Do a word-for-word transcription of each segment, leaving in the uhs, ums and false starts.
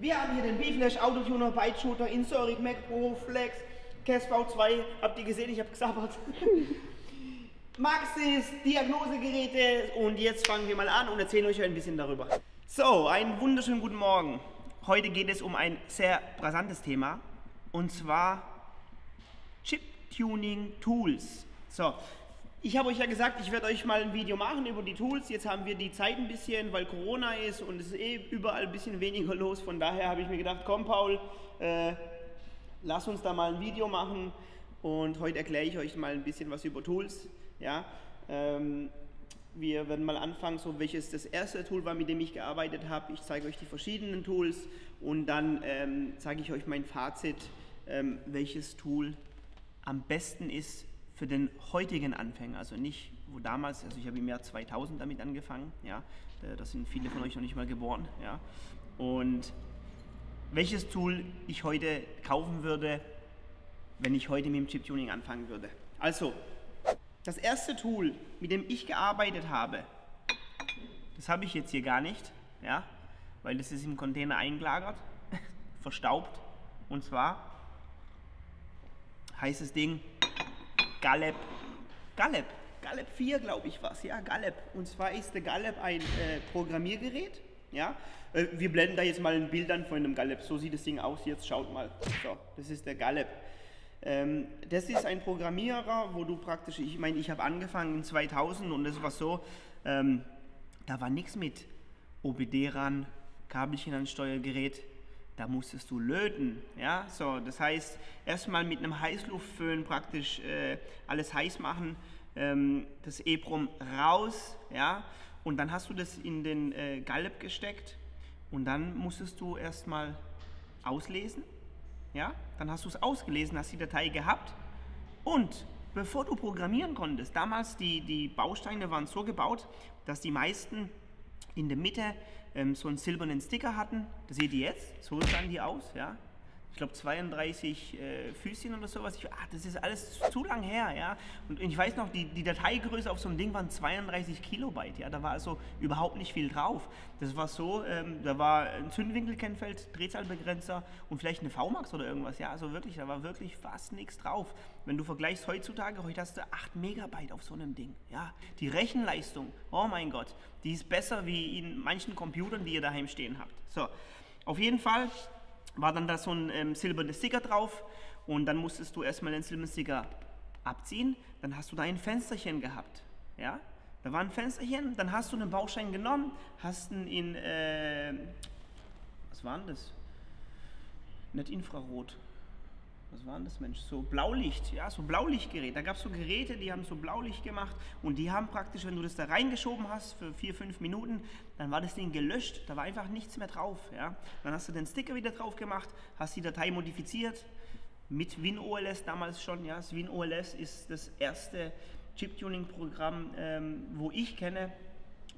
Wir haben hier den bFlash, Autotuner, Byteshooter, Insoric, MagPro, Flex, Kess V zwei, habt ihr gesehen, ich habe gesabbert. Maxis, Diagnosegeräte, und jetzt fangen wir mal an und erzählen euch ein bisschen darüber. So, einen wunderschönen guten Morgen. Heute geht es um ein sehr brisantes Thema, und zwar Chiptuning-Tools. So, ich habe euch ja gesagt, ich werde euch mal ein Video machen über die Tools. Jetzt haben wir die Zeit ein bisschen, weil Corona ist und es ist eh überall ein bisschen weniger los. Von daher habe ich mir gedacht, komm Paul, äh, lass uns da mal ein Video machen. Und heute erkläre ich euch mal ein bisschen was über Tools. Ja, ähm, wir werden mal anfangen, so welches das erste Tool war, mit dem ich gearbeitet habe. Ich zeige euch die verschiedenen Tools und dann ähm, zeige ich euch mein Fazit, ähm, welches Tool am besten ist für den heutigen Anfänger. Also nicht, wo damals, also ich habe im Jahr zweitausend damit angefangen. Ja, das sind viele von euch noch nicht mal geboren. Ja, und welches Tool ich heute kaufen würde, wenn ich heute mit dem Chiptuning anfangen würde. Also, das erste Tool, mit dem ich gearbeitet habe, das habe ich jetzt hier gar nicht, ja, weil das ist im Container eingelagert, verstaubt, und zwar heißt das Ding Galep, Galep, Galep vier, glaube ich was, ja, Galep, und zwar ist der Galep ein äh, Programmiergerät, ja, äh, wir blenden da jetzt mal ein Bild an von einem Galep, so sieht das Ding aus, jetzt schaut mal, so, das ist der Galep. Das ist ein Programmierer, wo du praktisch, ich meine, ich habe angefangen in zweitausend und es war so, ähm, da war nichts mit O B D ran, Kabelchen an Steuergerät, da musstest du löten, ja, so, das heißt, erstmal mit einem Heißluftföhn praktisch äh, alles heiß machen, ähm, das E-Prom raus, ja, und dann hast du das in den äh, Galep gesteckt und dann musstest du erstmal auslesen. Ja, dann hast du es ausgelesen, hast die Datei gehabt, und bevor du programmieren konntest, damals die, die Bausteine waren so gebaut, dass die meisten in der Mitte ähm, so einen silbernen Sticker hatten, das seht ihr jetzt, so sahen die aus, ja, ich glaube zweiunddreißig äh, Füßchen oder sowas, ich, ach, das ist alles zu, zu lang her, ja, und ich weiß noch, die, die Dateigröße auf so einem Ding waren zweiunddreißig Kilobyte, ja, da war also überhaupt nicht viel drauf, das war so, ähm, da war ein Zündwinkelkennfeld, Drehzahlbegrenzer und vielleicht eine V MAX oder irgendwas, ja, also wirklich, da war wirklich fast nichts drauf. Wenn du vergleichst heutzutage, heute hast du acht Megabyte auf so einem Ding, ja, die Rechenleistung, oh mein Gott, die ist besser wie in manchen Computern, die ihr daheim stehen habt. So, auf jeden Fall war dann da so ein ähm, silberner Sticker drauf, und dann musstest du erstmal den silbernen Sticker abziehen, dann hast du da ein Fensterchen gehabt, ja, da war ein Fensterchen, dann hast du den Baustein genommen, hast ihn in, äh, was war denn das, nicht Infrarot, was war denn das, Mensch, so Blaulicht, ja, so Blaulichtgerät, da gab es so Geräte, die haben so Blaulicht gemacht, und die haben praktisch, wenn du das da reingeschoben hast für vier, fünf Minuten, dann war das Ding gelöscht, da war einfach nichts mehr drauf, ja, dann hast du den Sticker wieder drauf gemacht, hast die Datei modifiziert, mit WinOLS damals schon, ja, das WinOLS ist das erste Chiptuning-Programm, ähm, wo ich kenne,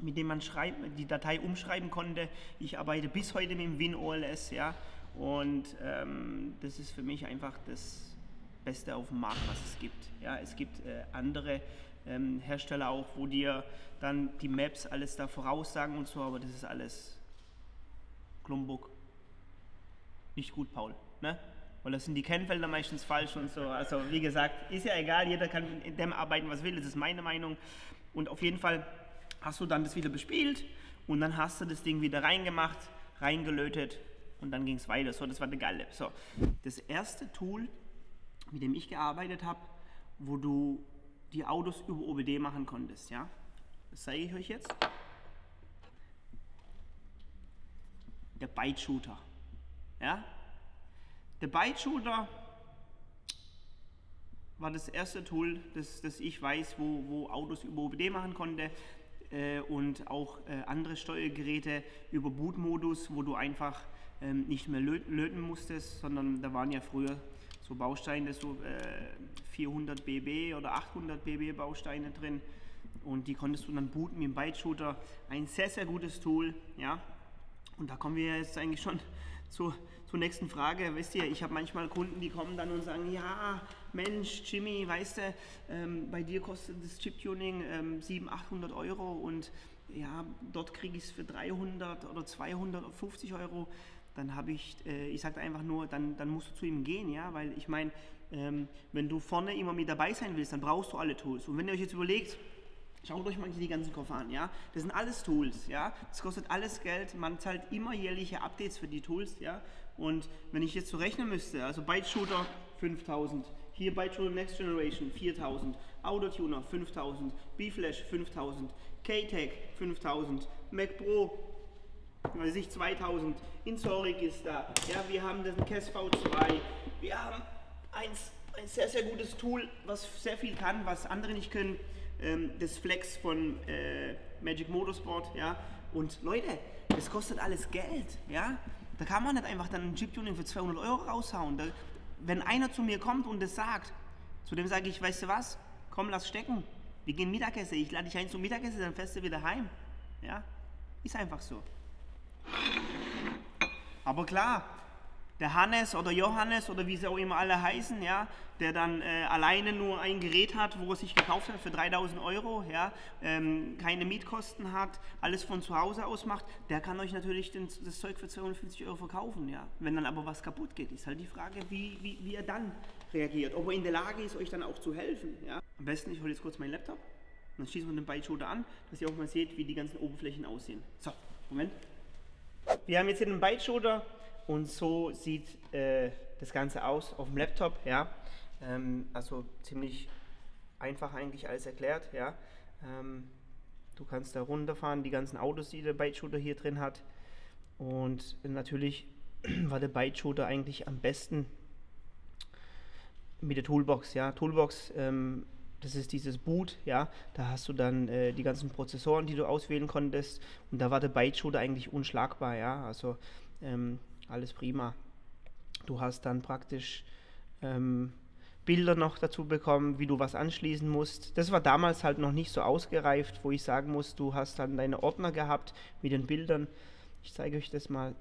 mit dem man schreiben, die Datei umschreiben konnte. Ich arbeite bis heute mit dem WinOLS, ja, und ähm, das ist für mich einfach das Beste auf dem Markt, was es gibt. Ja, es gibt äh, andere ähm, Hersteller auch, wo dir dann die Maps alles da voraussagen und so, aber das ist alles Klumbuk. Nicht gut, Paul, ne? Weil das sind die Kennfelder meistens falsch und so. Also wie gesagt, ist ja egal, jeder kann in dem arbeiten, was will, das ist meine Meinung. Und auf jeden Fall hast du dann das wieder bespielt und dann hast du das Ding wieder reingemacht, reingelötet. Und dann ging es weiter. So, das war der Galep. So, das erste Tool, mit dem ich gearbeitet habe, wo du die Autos über O B D machen konntest, ja, das zeige ich euch jetzt. Der Byteshooter, ja, der Byteshooter war das erste Tool, das, das ich weiß, wo, wo Autos über O B D machen konnte. Äh, und auch äh, andere Steuergeräte über Bootmodus, wo du einfach ähm, nicht mehr lö löten musstest, sondern da waren ja früher so Bausteine, so äh, vierhundert B B oder achthundert B B Bausteine drin, und die konntest du dann booten mit dem Byteshooter. Ein sehr, sehr gutes Tool, ja, und da kommen wir jetzt eigentlich schon zur, zur nächsten Frage. Wisst ihr, ich habe manchmal Kunden, die kommen dann und sagen, ja, Mensch, Jimmy, weißt du, ähm, bei dir kostet das Chiptuning ähm, siebenhundert, achthundert Euro, und ja, dort kriege ich es für dreihundert oder zweihundertfünfzig Euro. dann habe ich, äh, ich sage einfach nur, dann, dann musst du zu ihm gehen, ja, weil ich meine, ähm, wenn du vorne immer mit dabei sein willst, dann brauchst du alle Tools. Und wenn ihr euch jetzt überlegt, schaut euch mal die ganzen Koffer an, ja, das sind alles Tools, ja, das kostet alles Geld, man zahlt immer jährliche Updates für die Tools, ja, und wenn ich jetzt so rechnen müsste, also Byteshooter fünftausend, hier Byteshooter Next Generation viertausend, Autotuner fünftausend, bFlash fünftausend, K-Tag fünftausend, MagPro weiß ich, zweitausend, Insoric ist da, ja, wir haben den Kess V zwei, wir haben eins, ein sehr, sehr gutes Tool, was sehr viel kann, was andere nicht können, ähm, das Flex von äh, Magic Motorsport, ja, und Leute, das kostet alles Geld, ja, da kann man nicht einfach dann ein Chiptuning für zweihundert Euro raushauen, da, wenn einer zu mir kommt und das sagt, zu dem sage ich, weißt du was, komm, lass stecken, wir gehen Mittagessen, ich lade dich ein zum Mittagessen, dann fährst du wieder heim, ja, ist einfach so. Aber klar, der Hannes oder Johannes oder wie sie auch immer alle heißen, ja, der dann äh, alleine nur ein Gerät hat, wo er sich gekauft hat für dreitausend Euro, ja, ähm, keine Mietkosten hat, alles von zu Hause aus macht, der kann euch natürlich den, das Zeug für zweihundertfünfzig Euro verkaufen. Ja. Wenn dann aber was kaputt geht, ist halt die Frage, wie, wie, wie er dann reagiert, ob er in der Lage ist, euch dann auch zu helfen. Ja. Am besten, ich hole jetzt kurz meinen Laptop, dann schießen wir den Byteshooter an, dass ihr auch mal seht, wie die ganzen Oberflächen aussehen. So, Moment. Wir haben jetzt hier einen Byteshooter und so sieht äh, das Ganze aus auf dem Laptop, ja, ähm, also ziemlich einfach eigentlich alles erklärt, ja, ähm, du kannst da runterfahren, die ganzen Autos, die der Byteshooter hier drin hat, und natürlich war der Byteshooter eigentlich am besten mit der Toolbox, ja, Toolbox, ähm, das ist dieses Boot, ja, da hast du dann äh, die ganzen Prozessoren, die du auswählen konntest, und da war der Byteshooter eigentlich unschlagbar, ja, also ähm, alles prima. Du hast dann praktisch ähm, Bilder noch dazu bekommen, wie du was anschließen musst. Das war damals halt noch nicht so ausgereift, wo ich sagen muss, du hast dann deine Ordner gehabt mit den Bildern. Ich zeige euch das mal.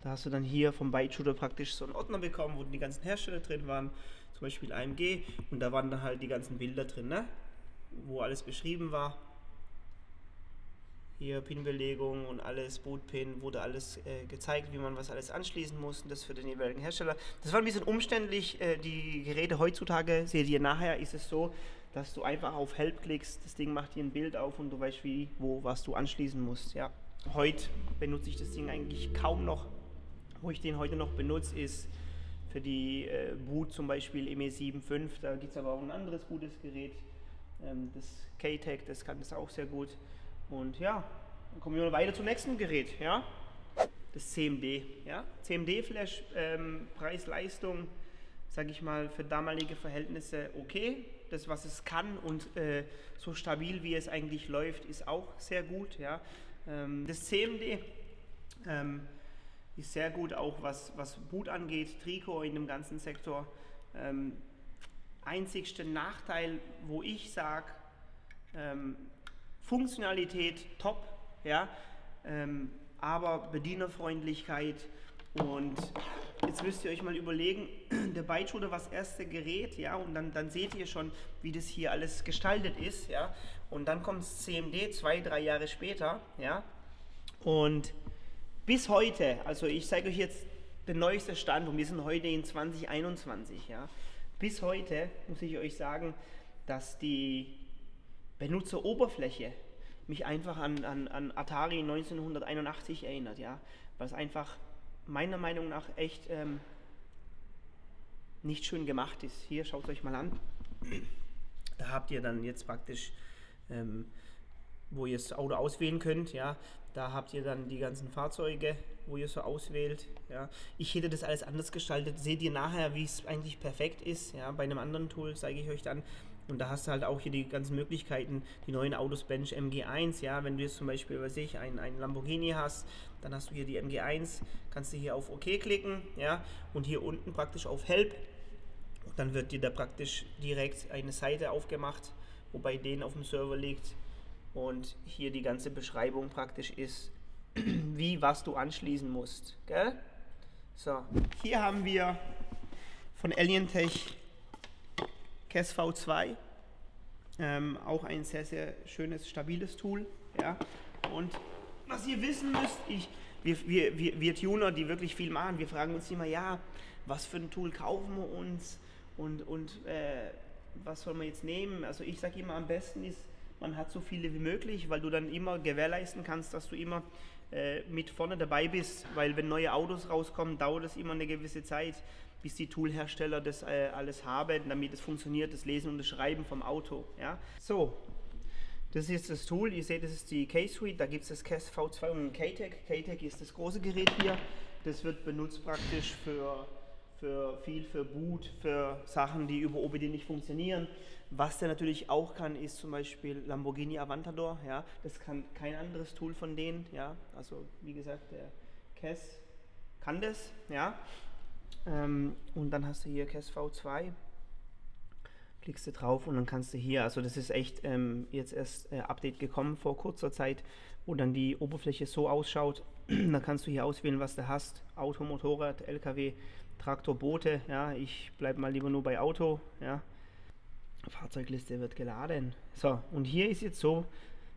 Da hast du dann hier vom Byteshooter praktisch so einen Ordner bekommen, wo die ganzen Hersteller drin waren, zum Beispiel A M G, und da waren dann halt die ganzen Bilder drin, ne? Wo alles beschrieben war. Hier Pinbelegung und alles, Bootpin, wurde alles äh, gezeigt, wie man was alles anschließen muss, und das für den jeweiligen Hersteller. Das war ein bisschen umständlich, äh, die Geräte heutzutage, seht ihr nachher, ist es so, dass du einfach auf Help klickst, das Ding macht dir ein Bild auf und du weißt, wie, wo, was du anschließen musst, ja. Heute benutze ich das Ding eigentlich kaum noch. Wo ich den heute noch benutze, ist für die äh, Boot, zum Beispiel M E fünfundsiebzig, da gibt es aber auch ein anderes gutes Gerät, ähm, das K-Tag, das kann das auch sehr gut. Und ja, dann kommen wir weiter zum nächsten Gerät, ja, das C M D, ja, C M D-Flash, ähm, Preis-Leistung, sage ich mal, für damalige Verhältnisse okay, das, was es kann, und äh, so stabil, wie es eigentlich läuft, ist auch sehr gut, ja, ähm, das C M D ähm, ist sehr gut, auch was, was Boot angeht, Trikot in dem ganzen Sektor, ähm, einzigster Nachteil, wo ich sage, ähm, Funktionalität top, ja, ähm, aber Bedienerfreundlichkeit, und jetzt müsst ihr euch mal überlegen, der Byteshooter war das erste Gerät, ja, und dann, dann seht ihr schon, wie das hier alles gestaltet ist, ja, und dann kommt das C M D zwei, drei Jahre später, ja, und bis heute, also ich zeige euch jetzt den neuesten Stand, und wir sind heute in zwanzig einundzwanzig, ja, bis heute muss ich euch sagen, dass die Benutzeroberfläche mich einfach an, an, an Atari neunzehnhunderteinundachtzig erinnert, ja, was einfach meiner Meinung nach echt ähm, nicht schön gemacht ist. Hier, schaut es euch mal an, da habt ihr dann jetzt praktisch, ähm, wo ihr das Auto auswählen könnt, ja, da habt ihr dann die ganzen Fahrzeuge, wo ihr so auswählt, ja. Ich hätte das alles anders gestaltet, seht ihr nachher, wie es eigentlich perfekt ist, ja, bei einem anderen Tool zeige ich euch dann. Und da hast du halt auch hier die ganzen Möglichkeiten, die neuen Autos, Bench M G eins, ja, wenn du jetzt zum Beispiel, weiß ich, einen, einen Lamborghini hast, dann hast du hier die M G eins, kannst du hier auf OK klicken, ja, und hier unten praktisch auf Help, und dann wird dir da praktisch direkt eine Seite aufgemacht, wobei den auf dem Server liegt, und hier die ganze Beschreibung praktisch ist, wie, was du anschließen musst, gell? So, hier haben wir von Alientech K A S V zwei, ähm, auch ein sehr, sehr schönes, stabiles Tool, ja, und was ihr wissen müsst, ich wir, wir, wir, wir Tuner, die wirklich viel machen, wir fragen uns immer, ja, was für ein Tool kaufen wir uns und, und äh, was soll man jetzt nehmen? Also ich sage immer, am besten ist, man hat so viele wie möglich, weil du dann immer gewährleisten kannst, dass du immer äh, mit vorne dabei bist, weil wenn neue Autos rauskommen, dauert es immer eine gewisse Zeit, bis die Toolhersteller das äh, alles haben, damit es funktioniert, das Lesen und das Schreiben vom Auto. Ja? So, das ist das Tool, ihr seht, das ist die K-Suite, da gibt es das Kess V zwei und den K-Tag. K-Tag ist das große Gerät hier, das wird benutzt praktisch für, für viel, für Boot, für Sachen, die über O B D nicht funktionieren. Was der natürlich auch kann, ist zum Beispiel Lamborghini Aventador, ja? Das kann kein anderes Tool von denen, ja? Also wie gesagt, der Kess kann das, ja? Ähm, und dann hast du hier Kess V zwei, klickst du drauf und dann kannst du hier, also das ist echt ähm, jetzt erst äh, Update gekommen vor kurzer Zeit, wo dann die Oberfläche so ausschaut, dann kannst du hier auswählen, was du hast, Auto, Motorrad, L K W, Traktor, Boote, ja, ich bleibe mal lieber nur bei Auto, ja, Fahrzeugliste wird geladen, so, und hier ist jetzt so,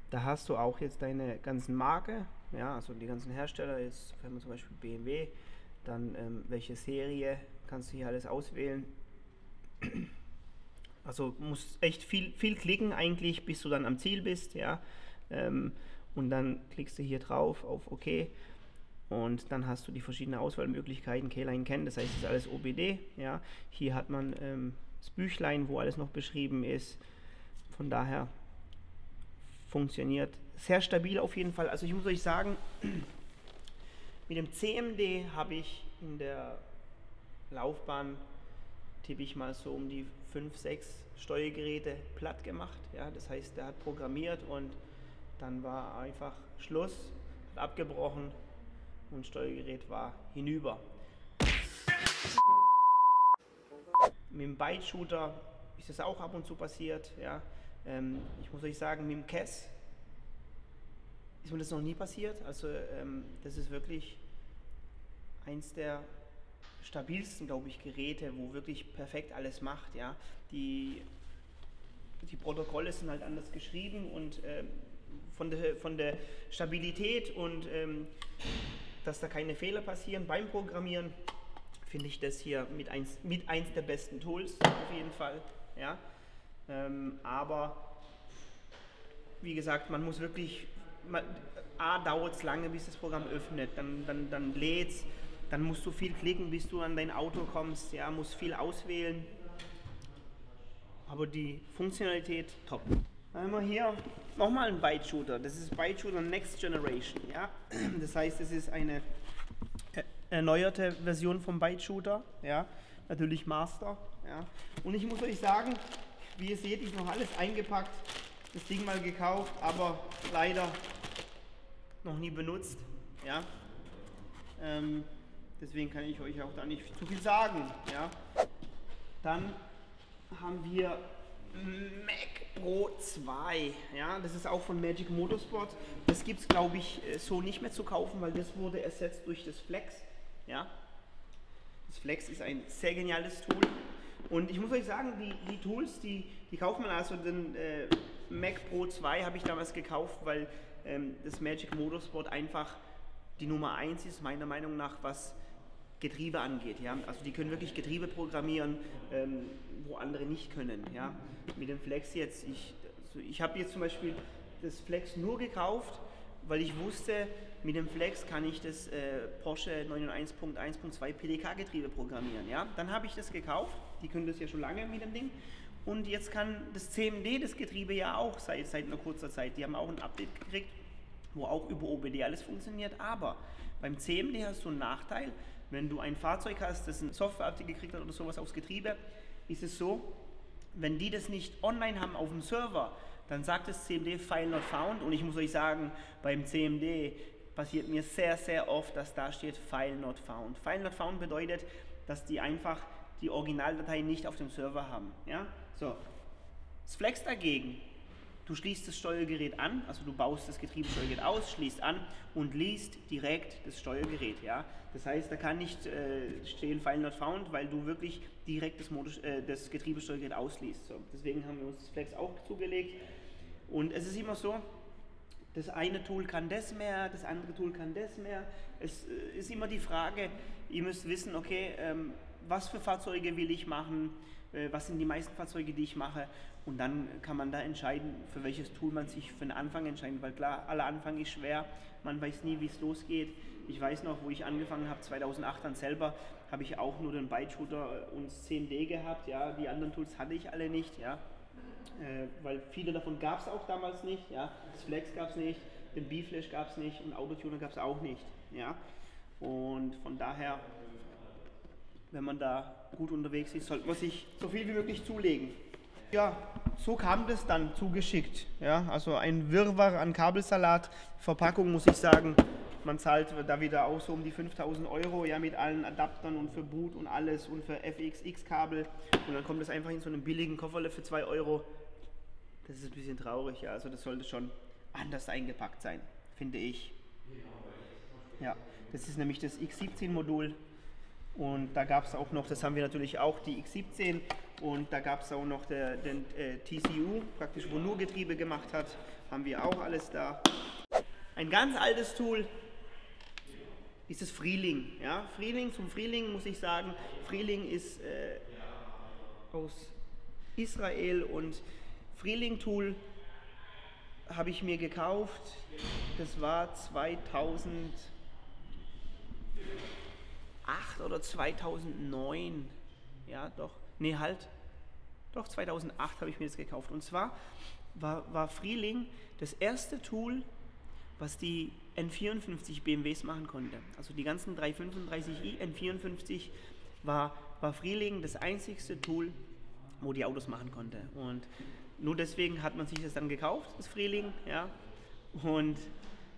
da hast du auch jetzt deine ganzen Marke, ja, also die ganzen Hersteller, jetzt haben wir zum Beispiel B M W, dann ähm, welche Serie, kannst du hier alles auswählen. Also musst echt viel, viel klicken eigentlich, bis du dann am Ziel bist, ja. Ähm, und dann klickst du hier drauf auf OK und dann hast du die verschiedenen Auswahlmöglichkeiten, K-Line kennen, das heißt, das ist alles O B D, ja. Hier hat man ähm, das Büchlein, wo alles noch beschrieben ist, von daher funktioniert sehr stabil auf jeden Fall. Also ich muss euch sagen, mit dem C M D habe ich in der Laufbahn, tippe ich mal so um die fünf, sechs Steuergeräte platt gemacht. Ja, das heißt, der hat programmiert und dann war einfach Schluss, hat abgebrochen und Steuergerät war hinüber. Mit dem Byteshooter ist das auch ab und zu passiert. Ja. Ähm, ich muss euch sagen, mit dem Kess ist mir das noch nie passiert. Also ähm, das ist wirklich eins der stabilsten, glaube ich, Geräte, wo wirklich perfekt alles macht, ja. Die, die Protokolle sind halt anders geschrieben und ähm, von der, von der Stabilität und ähm, dass da keine Fehler passieren beim Programmieren, finde ich das hier mit eins, mit eins der besten Tools auf jeden Fall, ja. Ähm, aber wie gesagt, man muss wirklich, man, A, dauert es lange, bis das Programm öffnet, dann, dann, dann lädt es, dann musst du viel klicken, bis du an dein Auto kommst, ja, musst viel auswählen, aber die Funktionalität top. Dann haben wir hier nochmal einen Byteshooter, das ist Byteshooter Next Generation, ja, das heißt, es ist eine erneuerte Version vom Byteshooter, ja, natürlich Master, ja, und ich muss euch sagen, wie ihr seht, ich habe noch alles eingepackt, das Ding mal gekauft, aber leider noch nie benutzt, ja, ähm, deswegen kann ich euch auch da nicht zu viel sagen. Ja. Dann haben wir MagPro zwei. Ja. Das ist auch von Magic Motorsport. Das gibt es, glaube ich, so nicht mehr zu kaufen, weil das wurde ersetzt durch das Flex. Ja. Das Flex ist ein sehr geniales Tool. Und ich muss euch sagen, die, die Tools, die, die kauft man, also den äh, MagPro zwei habe ich damals gekauft, weil ähm, das Magic Motorsport einfach die Nummer eins ist, meiner Meinung nach, was Getriebe angeht, ja, also die können wirklich Getriebe programmieren, ähm, wo andere nicht können, ja, mit dem Flex jetzt, ich, also ich habe jetzt zum Beispiel das Flex nur gekauft, weil ich wusste, mit dem Flex kann ich das äh, Porsche neunhunderteins Punkt eins Punkt zwei P D K Getriebe programmieren, ja, dann habe ich das gekauft, die können das ja schon lange mit dem Ding und jetzt kann das C M D das Getriebe ja auch seit, seit einer kurzer Zeit, die haben auch ein Update gekriegt, wo auch über O B D alles funktioniert, aber beim C M D hast du einen Nachteil, wenn du ein Fahrzeug hast, das ein Software-Update gekriegt hat oder sowas aufs Getriebe, ist es so, wenn die das nicht online haben auf dem Server, dann sagt das C M D File not found und ich muss euch sagen, beim C M D passiert mir sehr, sehr oft, dass da steht File not found. File not found bedeutet, dass die einfach die Originaldatei nicht auf dem Server haben. Ja? So, das Flex dagegen. Du schließt das Steuergerät an, also du baust das Getriebesteuergerät aus, schließt an und liest direkt das Steuergerät. Ja? Das heißt, da kann nicht äh, stehen File not found, weil du wirklich direkt das, äh, das Getriebesteuergerät ausliest. So, deswegen haben wir uns das Flex auch zugelegt. Und es ist immer so, Das eine Tool kann das mehr, das andere Tool kann das mehr. Es ist immer die Frage, ihr müsst wissen, okay, was für Fahrzeuge will ich machen, was sind die meisten Fahrzeuge, die ich mache, und dann kann man da entscheiden, für welches Tool man sich für den Anfang entscheidet, weil klar, aller Anfang ist schwer, man weiß nie, wie es losgeht. Ich weiß noch, wo ich angefangen habe, zweitausendacht dann selber, habe ich auch nur den Byteshooter und C M D gehabt, ja, die anderen Tools hatte ich alle nicht, ja. Äh, weil viele davon gab es auch damals nicht, ja. Das Flex gab es nicht, den bFlash gab es nicht und Autotuner gab es auch nicht, ja. Und von daher, wenn man da gut unterwegs ist, sollte man sich so viel wie möglich zulegen. Ja, so kam das dann zugeschickt, ja. Also ein Wirrwarr an Kabelsalat, Verpackung muss ich sagen, man zahlt da wieder auch so um die fünftausend Euro, ja, mit allen Adaptern und für Boot und alles und für F X X-Kabel, und dann kommt das einfach in so einem billigen Kofferle für zwei Euro. Das ist ein bisschen traurig, ja, also das sollte schon anders eingepackt sein, finde ich. Ja, das ist nämlich das X siebzehn-Modul und da gab es auch noch, das haben wir natürlich auch, die X siebzehn, und da gab es auch noch der, den äh, T C U, praktisch wo nur Getriebe gemacht hat, haben wir auch alles da. Ein ganz altes Tool ist das Frieling, ja? Frieling, zum Frieling muss ich sagen, Frieling ist äh, aus Israel, und Frieling Tool habe ich mir gekauft, das war zweitausendacht oder zweitausendneun, ja doch, nee halt, doch zweitausendacht habe ich mir das gekauft, und zwar war, war Frieling das erste Tool, was die N vierundfünfzig B M Ws machen konnte. Also die ganzen drei fünfunddreißig i, N vierundfünfzig war, war Frieling das einzigste Tool, wo die Autos machen konnte. Und nur deswegen hat man sich das dann gekauft, das Frieling. Ja. Und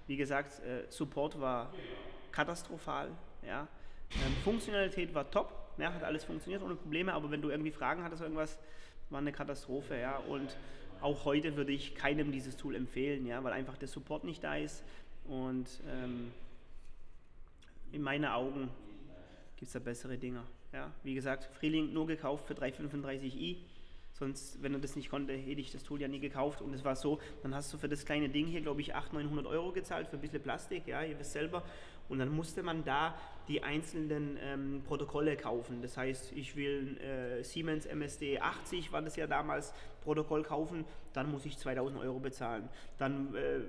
wie gesagt, äh, Support war katastrophal. Ja. Ähm, Funktionalität war top, ja, hat alles funktioniert ohne Probleme, aber wenn du irgendwie Fragen hattest oder irgendwas, war eine Katastrophe. Ja. Und auch heute würde ich keinem dieses Tool empfehlen, ja, weil einfach der Support nicht da ist. Und ähm, in meinen Augen gibt es da bessere Dinger. Ja. Wie gesagt, Frieling nur gekauft für drei fünfunddreißig i. Sonst, wenn er das nicht konnte, hätte ich das Tool ja nie gekauft. Und es war so, dann hast du für das kleine Ding hier, glaube ich, achthundert, neunhundert Euro gezahlt für ein bisschen Plastik, ja, ihr wisst selber. Und dann musste man da die einzelnen ähm, Protokolle kaufen. Das heißt, ich will äh, Siemens M S D achtzig, war das ja damals, Protokoll kaufen, dann muss ich zweitausend Euro bezahlen. Dann äh,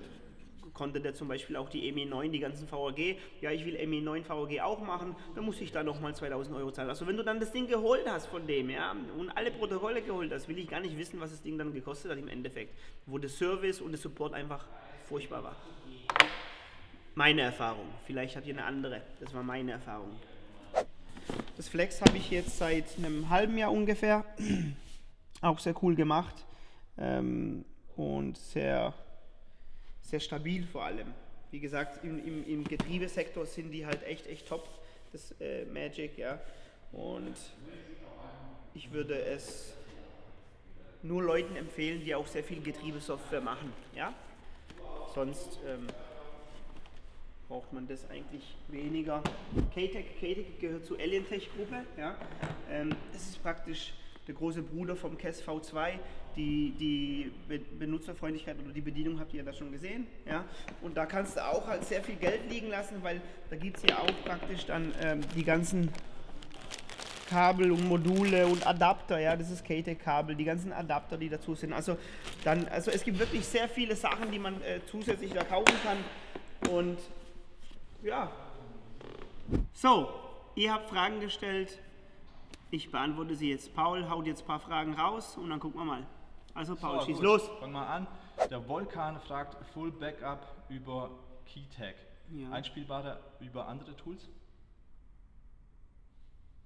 konnte der zum Beispiel auch die M E neun, die ganzen V A G, ja, ich will M E neun V A G auch machen, dann muss ich da nochmal zweitausend Euro zahlen. Also wenn du dann das Ding geholt hast von dem, ja, und alle Protokolle geholt hast, will ich gar nicht wissen, was das Ding dann gekostet hat im Endeffekt, wo der Service und der Support einfach furchtbar war. Meine Erfahrung, vielleicht habt ihr eine andere, das war meine Erfahrung. Das Flex habe ich jetzt seit einem halben Jahr ungefähr, auch sehr cool gemacht, ähm, und sehr... sehr stabil vor allem. Wie gesagt, im, im, im Getriebesektor sind die halt echt, echt top, das äh, Magic, ja. Und ich würde es nur Leuten empfehlen, die auch sehr viel Getriebesoftware machen, ja. Sonst ähm, braucht man das eigentlich weniger. K-Tag, K-Tag gehört zur Alientech-Gruppe, ja. Ähm, das ist praktisch der große Bruder vom Kess V zwei, die, die Be Benutzerfreundlichkeit oder die Bedienung habt ihr ja da schon gesehen. Ja? Und da kannst du auch halt sehr viel Geld liegen lassen, weil da gibt es ja auch praktisch dann ähm, die ganzen Kabel und Module und Adapter, ja, das ist K-Tag-Kabel, die ganzen Adapter, die dazu sind. Also, dann, also es gibt wirklich sehr viele Sachen, die man äh, zusätzlich da kaufen kann. Und ja, so, ihr habt Fragen gestellt. Ich beantworte sie jetzt. Paul haut jetzt ein paar Fragen raus und dann gucken wir mal. Also Paul, so, schieß gut. Los. Fangen wir an. Der Volkan fragt Full Backup über K-Tag. Ja. Einspielbarer über andere Tools?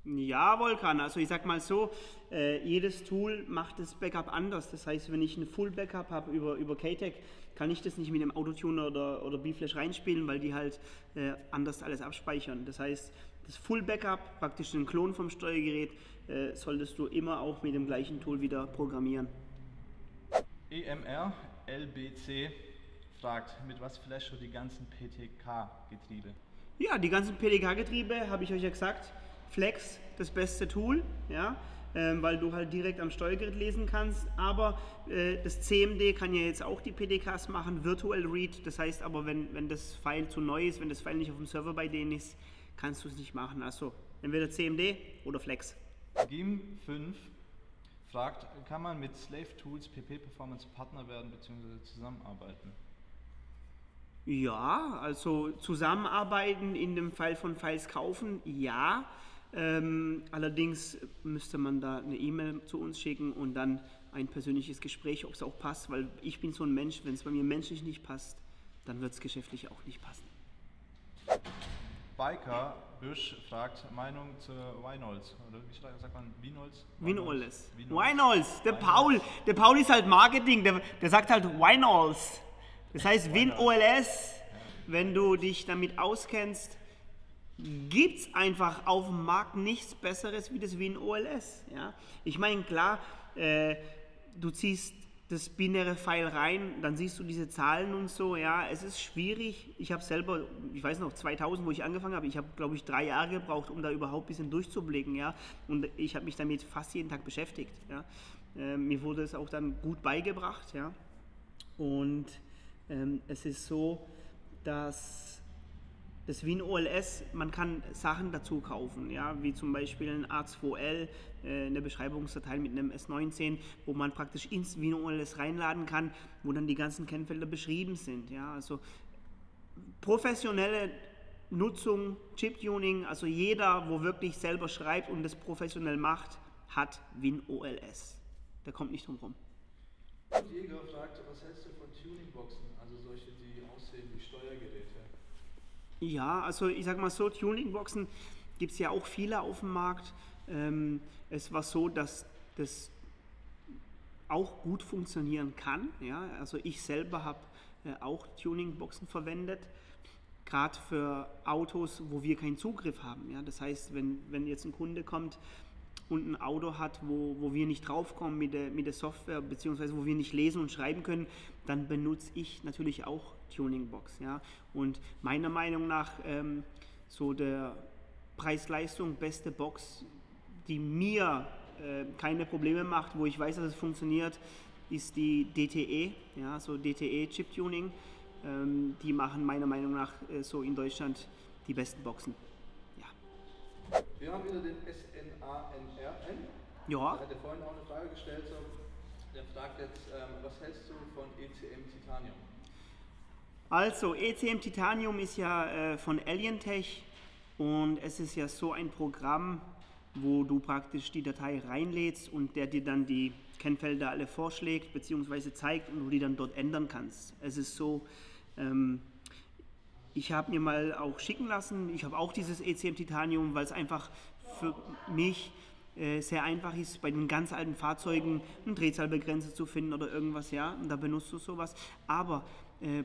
Ja, Volkan, also ich sag mal so, äh, jedes Tool macht das Backup anders. Das heißt, wenn ich ein Full Backup habe über, über K-Tag, kann ich das nicht mit dem Autotuner oder, oder bFlash reinspielen, weil die halt äh, anders alles abspeichern. Das heißt, das Full Backup, praktisch den Klon vom Steuergerät, äh, solltest du immer auch mit dem gleichen Tool wieder programmieren. E M R L B C fragt, mit was flashst du die ganzen P T K-Getriebe? Ja, die ganzen P T K-Getriebe habe ich euch ja gesagt. Flex, das beste Tool, ja. ähm, weil du halt direkt am Steuergerät lesen kannst. Aber äh, das C M D kann ja jetzt auch die P D Ks machen, Virtual Read. Das heißt aber, wenn, wenn das File zu neu ist, wenn das File nicht auf dem Server bei denen ist, kannst du es nicht machen. Also entweder C M D oder Flex. Gim fünf fragt, kann man mit Slave Tools P P-Performance Partner werden bzw. zusammenarbeiten? Ja, also zusammenarbeiten in dem Fall von Files kaufen, ja. Ähm, allerdings müsste man da eine E-Mail zu uns schicken und dann ein persönliches Gespräch, ob es auch passt, weil ich bin so ein Mensch, wenn es bei mir menschlich nicht passt, dann wird es geschäftlich auch nicht passen. Biker Büsch fragt Meinung zu WinOLS, oder wie sagt man, WinOLS? WinOLS. WinOLS, der Paul, der Paul ist halt Marketing, der, der sagt halt WinOLS. Das heißt WinOLS, wenn du dich damit auskennst, gibt es einfach auf dem Markt nichts Besseres wie das WinOLS. Ja? Ich meine, klar, äh, du ziehst das binäre File rein, dann siehst du diese Zahlen und so, ja, es ist schwierig. Ich habe selber, ich weiß noch, zweitausend, wo ich angefangen habe, ich habe, glaube ich, drei Jahre gebraucht, um da überhaupt ein bisschen durchzublicken, ja, und ich habe mich damit fast jeden Tag beschäftigt, ja. Äh, mir wurde es auch dann gut beigebracht, ja, und ähm, es ist so, dass das WinOLS, man kann Sachen dazu kaufen, ja, wie zum Beispiel ein A zwei L, äh, eine Beschreibungsdatei mit einem S neunzehn, wo man praktisch ins WinOLS reinladen kann, wo dann die ganzen Kennfelder beschrieben sind. Ja. Also professionelle Nutzung, Chiptuning, also jeder, wo wirklich selber schreibt und das professionell macht, hat WinOLS. Da kommt nicht drum rum. Jäger fragt, was hältst du von Tuningboxen, also solche, die aussehen wie Steuergeräte? Ja, also ich sag mal so, Tuningboxen gibt es ja auch viele auf dem Markt. Ähm, es war so, dass das auch gut funktionieren kann. Ja? Also ich selber habe äh, auch Tuningboxen verwendet, gerade für Autos, wo wir keinen Zugriff haben. Ja? Das heißt, wenn, wenn jetzt ein Kunde kommt und ein Auto hat, wo, wo wir nicht draufkommen mit der, mit der Software, beziehungsweise wo wir nicht lesen und schreiben können, dann benutze ich natürlich auch Tuningbox, ja, und meiner Meinung nach ähm, so der Preis-Leistung beste Box, die mir äh, keine Probleme macht, wo ich weiß, dass es funktioniert, ist die D T E, ja, so D T E Chiptuning. Ähm, die machen meiner Meinung nach äh, so in Deutschland die besten Boxen. Ja. Wir haben wieder den S N A N R N. Ja. Der hatte vorhin auch eine Frage gestellt, so, der fragt jetzt, ähm, was hältst du von E C M Titanium? Also, E C M Titanium ist ja äh, von Alientech und es ist ja so ein Programm, wo du praktisch die Datei reinlädst und der dir dann die Kennfelder alle vorschlägt bzw. zeigt und du die dann dort ändern kannst. Es ist so, ähm, ich habe mir mal auch schicken lassen, ich habe auch dieses E C M Titanium, weil es einfach für mich äh, sehr einfach ist, bei den ganz alten Fahrzeugen einen Drehzahlbegrenzer zu finden oder irgendwas, ja, und da benutzt du sowas, aber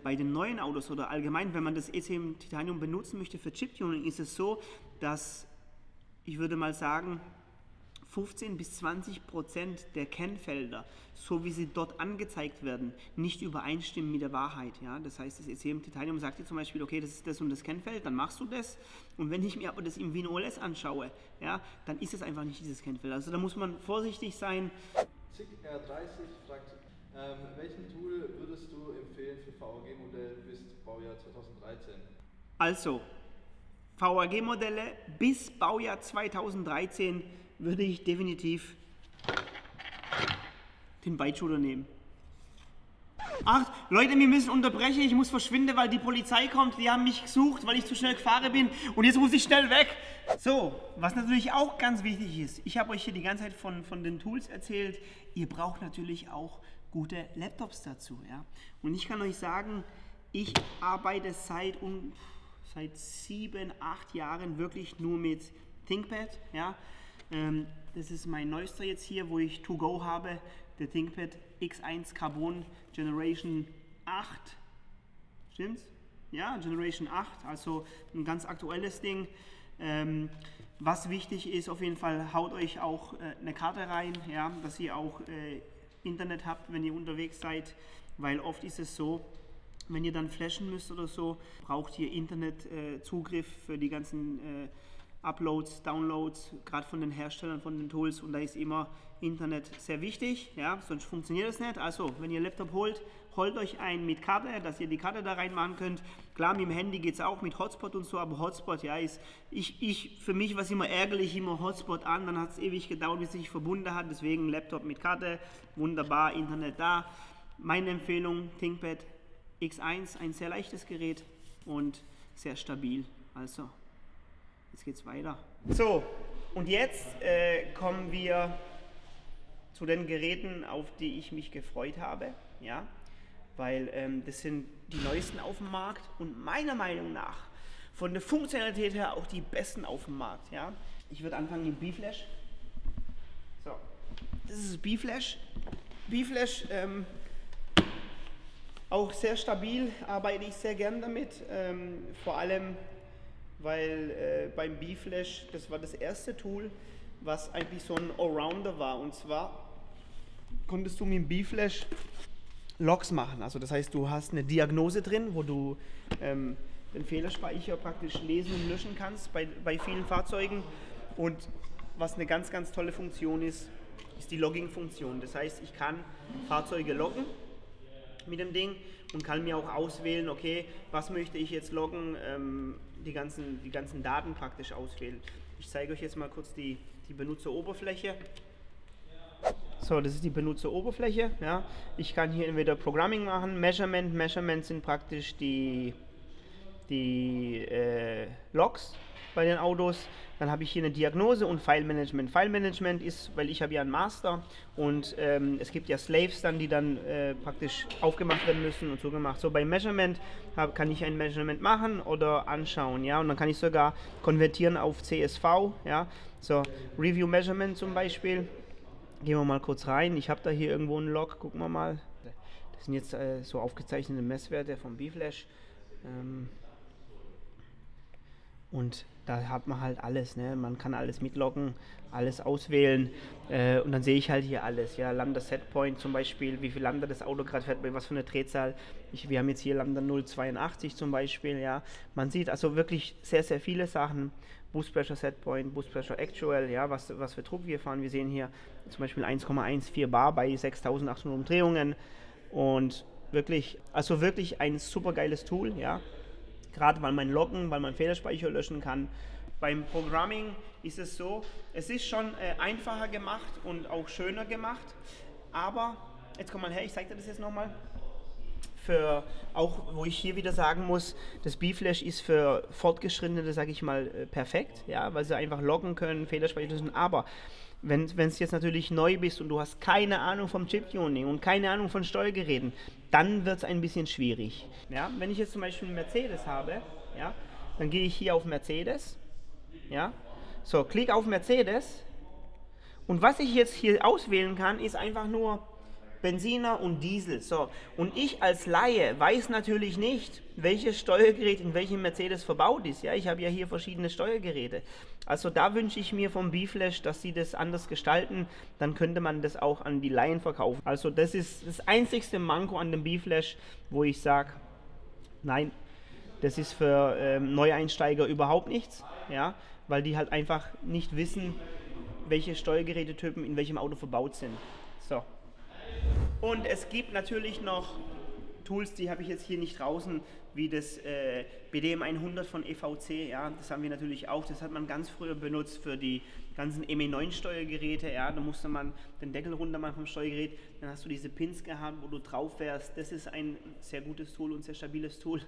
bei den neuen Autos oder allgemein, wenn man das E C M Titanium benutzen möchte für Chiptuning, ist es so, dass ich würde mal sagen, fünfzehn bis zwanzig Prozent der Kennfelder, so wie sie dort angezeigt werden, nicht übereinstimmen mit der Wahrheit. Ja? Das heißt, das E C M Titanium sagt dir zum Beispiel, okay, das ist das und das Kennfeld, dann machst du das. Und wenn ich mir aber das im WinOLS anschaue, ja, dann ist es einfach nicht dieses Kennfeld. Also da muss man vorsichtig sein. Zick R dreißig fragt, Ähm, welchen Tool würdest du empfehlen für V A G-Modelle bis Baujahr zweitausenddreizehn? Also, V A G-Modelle bis Baujahr zweitausenddreizehn würde ich definitiv den Byteshooter nehmen. Ach, Leute, wir müssen unterbrechen, ich muss verschwinden, weil die Polizei kommt, die haben mich gesucht, weil ich zu schnell gefahren bin und jetzt muss ich schnell weg. So, was natürlich auch ganz wichtig ist, ich habe euch hier die ganze Zeit von, von den Tools erzählt, ihr braucht natürlich auch gute Laptops dazu, ja. Und ich kann euch sagen, ich arbeite seit um, seit sieben, acht Jahren wirklich nur mit ThinkPad, ja. Ähm, das ist mein neuester jetzt hier, wo ich to go habe, der ThinkPad X eins Carbon Generation acht, stimmt's? Ja, Generation acht, also ein ganz aktuelles Ding. Ähm, was wichtig ist, auf jeden Fall, haut euch auch äh, eine Karte rein, ja, dass ihr auch äh, Internet habt, wenn ihr unterwegs seid, weil oft ist es so, wenn ihr dann flashen müsst oder so, braucht ihr Internetzugriff äh, für die ganzen äh, Uploads, Downloads, gerade von den Herstellern, von den Tools, und da ist immer Internet sehr wichtig, ja, sonst funktioniert es nicht. Also, wenn ihr einen Laptop holt, holt euch einen mit Karte, dass ihr die Karte da reinmachen könnt. Klar, mit dem Handy geht es auch mit Hotspot und so, aber Hotspot, ja, ist, ich, ich, für mich war es immer ärgerlich, immer Hotspot an, dann hat es ewig gedauert, bis ich verbunden hat, deswegen Laptop mit Karte, wunderbar, Internet da. Meine Empfehlung, ThinkPad X eins, ein sehr leichtes Gerät und sehr stabil, also... Jetzt geht's weiter. So, und jetzt äh, kommen wir zu den Geräten, auf die ich mich gefreut habe, ja, weil ähm, das sind die neuesten auf dem Markt und meiner Meinung nach von der Funktionalität her auch die besten auf dem Markt, ja. Ich würde anfangen mit bFlash. So, das ist bFlash. bFlash ähm, auch sehr stabil, arbeite ich sehr gern damit, ähm, vor allem weil äh, beim bFlash, das war das erste Tool, was eigentlich so ein Allrounder war, und zwar konntest du mit dem bFlash Logs machen, also das heißt, du hast eine Diagnose drin, wo du ähm, den Fehlerspeicher praktisch lesen und löschen kannst bei, bei vielen Fahrzeugen, und was eine ganz, ganz tolle Funktion ist, ist die Logging-Funktion, das heißt, ich kann Fahrzeuge loggen mit dem Ding und kann mir auch auswählen, okay, was möchte ich jetzt loggen, ähm, die ganzen, die ganzen Daten praktisch auswählen. Ich zeige euch jetzt mal kurz die, die Benutzeroberfläche. So, das ist die Benutzeroberfläche. Ja. Ich kann hier entweder Programming machen, Measurement. Measurement sind praktisch die, die äh, Logs bei den Autos. Dann habe ich hier eine Diagnose und File Management. File Management ist, weil ich habe ja einen Master und ähm, es gibt ja Slaves dann, die dann äh, praktisch aufgemacht werden müssen und so gemacht. So, bei Measurement hab, kann ich ein Measurement machen oder anschauen, ja, und dann kann ich sogar konvertieren auf C S V, ja, so Review Measurement zum Beispiel. Gehen wir mal kurz rein, ich habe da hier irgendwo einen Log, gucken wir mal. Das sind jetzt äh, so aufgezeichnete Messwerte vom bFlash. Ähm, und da hat man halt alles, ne? Man kann alles mitloggen, alles auswählen äh, und dann sehe ich halt hier alles, ja, Lambda Setpoint zum Beispiel, wie viel Lambda das Auto gerade fährt, bei was für eine Drehzahl. Ich, wir haben jetzt hier Lambda null Komma zweiundachtzig zum Beispiel, ja, man sieht also wirklich sehr, sehr viele Sachen, Boost Pressure Setpoint, Boost Pressure Actual, ja, was, was für Druck wir fahren, wir sehen hier zum Beispiel eins Komma vierzehn Bar bei sechstausendachthundert Umdrehungen und wirklich, also wirklich ein super geiles Tool, ja. Gerade weil man loggen, weil man Fehlerspeicher löschen kann. Beim Programming ist es so, es ist schon äh, einfacher gemacht und auch schöner gemacht, aber, jetzt komm mal her, ich zeig dir das jetzt nochmal, für, auch wo ich hier wieder sagen muss, das bFlash ist für Fortgeschrittene, sage ich mal, äh, perfekt, ja, weil sie einfach loggen können, Fehlerspeicher löschen, aber wenn es jetzt natürlich neu bist und du hast keine Ahnung vom Chiptuning und keine Ahnung von Steuergeräten, dann wird es ein bisschen schwierig. Ja, wenn ich jetzt zum Beispiel einen Mercedes habe, ja, dann gehe ich hier auf Mercedes, ja, so, klick auf Mercedes und was ich jetzt hier auswählen kann, ist einfach nur Benziner und Diesel. So, und ich als Laie weiß natürlich nicht, welches Steuergerät in welchem Mercedes verbaut ist. Ja, ich habe ja hier verschiedene Steuergeräte. Also da wünsche ich mir vom bFlash, dass sie das anders gestalten. Dann könnte man das auch an die Laien verkaufen. Also das ist das einzigste Manko an dem bFlash, wo ich sage, nein, das ist für ähm, Neueinsteiger überhaupt nichts. Ja, weil die halt einfach nicht wissen, welche Steuergerätetypen in welchem Auto verbaut sind. So. Und es gibt natürlich noch Tools, die habe ich jetzt hier nicht draußen, wie das äh, B D M hundert von E V C, ja, das haben wir natürlich auch, das hat man ganz früher benutzt für die ganzen M E neun Steuergeräte, ja, da musste man den Deckel runter machen vom Steuergerät, dann hast du diese Pins gehabt, wo du drauf wärst, das ist ein sehr gutes Tool und sehr stabiles Tool,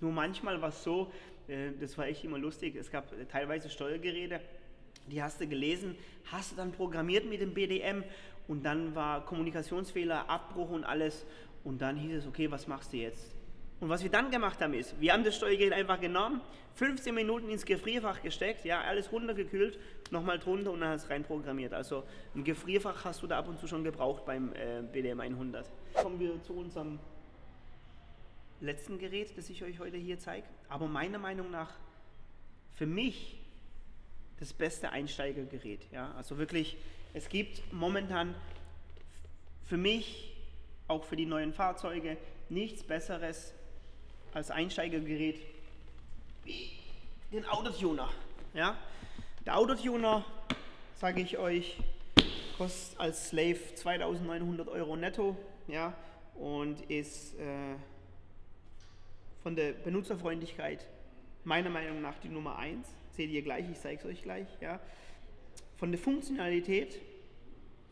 nur manchmal war es so, äh, das war echt immer lustig, es gab äh, teilweise Steuergeräte, die hast du gelesen, hast du dann programmiert mit dem B D M und dann war Kommunikationsfehler, Abbruch und alles und dann hieß es, okay, was machst du jetzt? Und was wir dann gemacht haben ist, wir haben das Steuergerät einfach genommen, fünfzehn Minuten ins Gefrierfach gesteckt, ja, alles runtergekühlt, nochmal drunter und dann hast du reinprogrammiert. Also ein Gefrierfach hast du da ab und zu schon gebraucht beim äh, B D M hundert. Kommen wir zu unserem letzten Gerät, das ich euch heute hier zeige, aber meiner Meinung nach für mich das beste Einsteigergerät, ja, also wirklich, es gibt momentan für mich, auch für die neuen Fahrzeuge, nichts Besseres als Einsteigergerät wie den Autotuner, ja, Der Autotuner, sage ich euch, kostet als Slave zweitausendneunhundert Euro netto, ja, und ist äh, von der Benutzerfreundlichkeit meiner Meinung nach die Nummer eins. Seht ihr gleich, ich zeige es euch gleich. Ja. Von der Funktionalität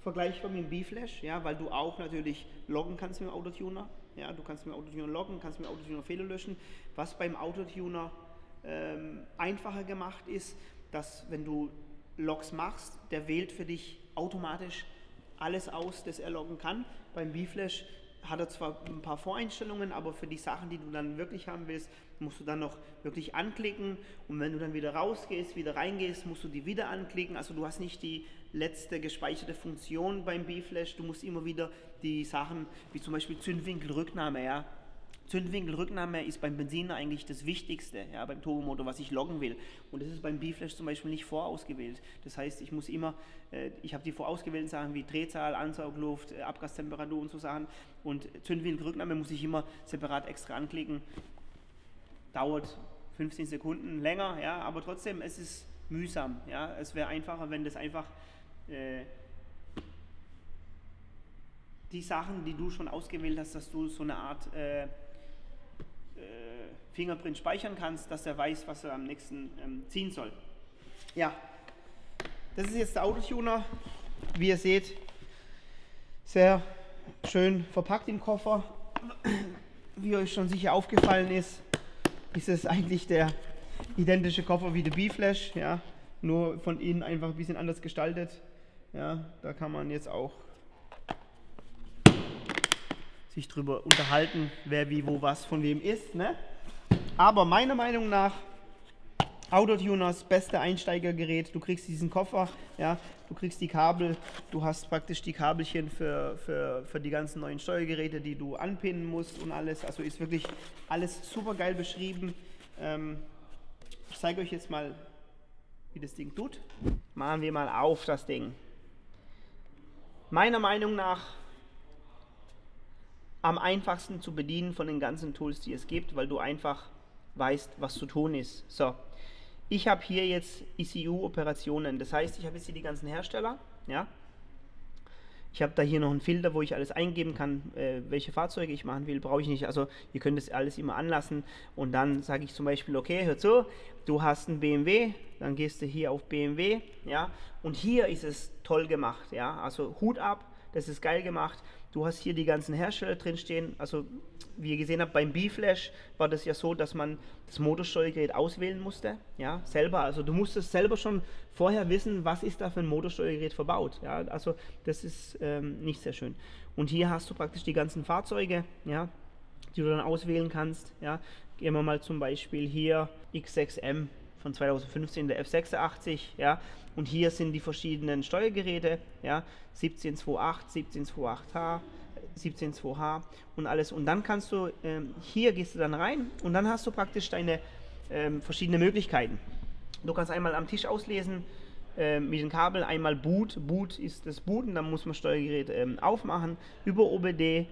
vergleichbar mit dem bFlash, ja, weil du auch natürlich loggen kannst mit dem Autotuner. Ja, du kannst mit dem Autotuner loggen, kannst mit dem Autotuner Fehler löschen. Was beim Autotuner ähm, einfacher gemacht ist, dass wenn du Logs machst, der wählt für dich automatisch alles aus, das er loggen kann. Beim bFlash hat er zwar ein paar Voreinstellungen, aber für die Sachen, die du dann wirklich haben willst, musst du dann noch wirklich anklicken. Und wenn du dann wieder rausgehst, wieder reingehst, musst du die wieder anklicken. Also du hast nicht die letzte gespeicherte Funktion beim bFlash. Du musst immer wieder die Sachen, wie zum Beispiel Zündwinkelrücknahme, ja. Zündwinkelrücknahme ist beim Benziner eigentlich das Wichtigste, ja, beim Turbomotor, was ich loggen will. Und das ist beim bFlash zum Beispiel nicht vorausgewählt. Das heißt, ich muss immer, äh, ich habe die vorausgewählten Sachen wie Drehzahl, Ansaugluft, äh, Abgastemperatur und so Sachen. Und Zündwinkelrücknahme muss ich immer separat extra anklicken. Dauert fünfzehn Sekunden länger, ja, aber trotzdem, es ist mühsam. Ja. Es wäre einfacher, wenn das einfach... Äh, die Sachen, die du schon ausgewählt hast, dass du so eine Art... Äh, Fingerprint speichern kannst, dass er weiß, was er am nächsten ähm, ziehen soll. Ja, das ist jetzt der Autotuner. Wie ihr seht, sehr schön verpackt im Koffer. Wie euch schon sicher aufgefallen ist, ist es eigentlich der identische Koffer wie der bFlash, ja, nur von innen einfach ein bisschen anders gestaltet. Ja, da kann man jetzt auch sich drüber unterhalten, wer wie wo was von wem ist, ne? Aber meiner Meinung nach Autotuners beste Einsteigergerät. Du kriegst diesen Koffer, ja, du kriegst die Kabel, du hast praktisch die Kabelchen für, für, für die ganzen neuen Steuergeräte, die du anpinnen musst und alles. Also ist wirklich alles super geil beschrieben. Ähm, ich zeige euch jetzt mal, wie das Ding tut. Machen wir mal auf das Ding. Meiner Meinung nach am einfachsten zu bedienen von den ganzen Tools, die es gibt, weil du einfach weißt, was zu tun ist. So, ich habe hier jetzt E C U-Operationen, das heißt, ich habe jetzt hier die ganzen Hersteller, ja. Ich habe da hier noch einen Filter, wo ich alles eingeben kann, äh, welche Fahrzeuge ich machen will, brauche ich nicht. Also ihr könnt das alles immer anlassen und dann sage ich zum Beispiel, okay, hör zu, du hast einen B M W, dann gehst du hier auf B M W, ja, und hier ist es toll gemacht, ja, also Hut ab, das ist geil gemacht. Du hast hier die ganzen Hersteller drin stehen. Also wie ihr gesehen habt, beim bFlash war das ja so, dass man das Motorsteuergerät auswählen musste, ja, selber. Also du musstest selber schon vorher wissen, was ist da für ein Motorsteuergerät verbaut. Ja, also das ist ähm, nicht sehr schön. Und hier hast du praktisch die ganzen Fahrzeuge, ja, die du dann auswählen kannst. Ja. Gehen wir mal zum Beispiel hier X sechs M von zweitausendfünfzehn, der F sechsundachtzig, ja, und hier sind die verschiedenen Steuergeräte, ja, siebzehn achtundzwanzig, siebzehn achtundzwanzig H, siebzehn zwei H und alles, und dann kannst du, ähm, hier gehst du dann rein und dann hast du praktisch deine ähm, verschiedenen Möglichkeiten. Du kannst einmal am Tisch auslesen, ähm, mit den Kabeln, einmal Boot, Boot ist das Booten, dann muss man Steuergerät ähm, aufmachen, über O B D,